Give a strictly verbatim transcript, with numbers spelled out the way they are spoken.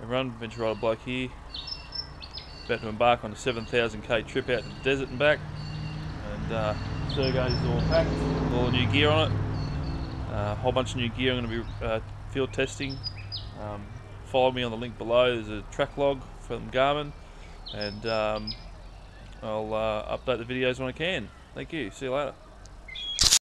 and run Venture Rider bloke here. About to embark on a seven thousand K trip out to the desert and back. And uh, Sergo's all packed, all the new gear on it. A uh, whole bunch of new gear I'm going to be uh, field testing. Um, follow me on the link below, there's a track log from Garmin. And um, I'll uh, update the videos when I can. Thank you, see you later.